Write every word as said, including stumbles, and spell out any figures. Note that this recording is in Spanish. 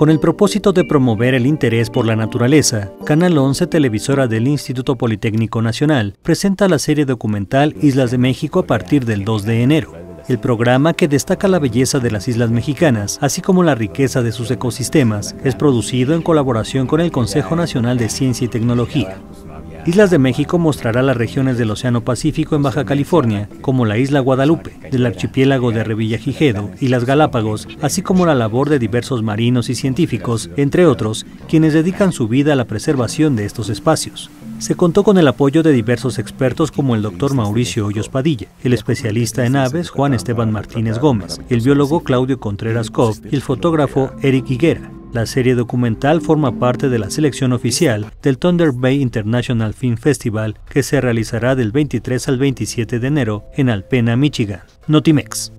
Con el propósito de promover el interés por la naturaleza, Canal once Televisora del Instituto Politécnico Nacional presenta la serie documental Islas de México a partir del dos de enero. El programa, que destaca la belleza de las islas mexicanas, así como la riqueza de sus ecosistemas, es producido en colaboración con el Consejo Nacional de Ciencia y Tecnología. Islas de México mostrará las regiones del Océano Pacífico en Baja California, como la Isla Guadalupe, del Archipiélago de Revillagigedo y las Galápagos, así como la labor de diversos marinos y científicos, entre otros, quienes dedican su vida a la preservación de estos espacios. Se contó con el apoyo de diversos expertos como el doctor Mauricio Hoyos Padilla, el especialista en aves Juan Esteban Martínez Gómez, el biólogo Claudio Contreras Cobb y el fotógrafo Eric Higuera. La serie documental forma parte de la selección oficial del Thunder Bay International Film Festival, que se realizará del veintitrés al veintisiete de enero en Alpena, Michigan. Notimex.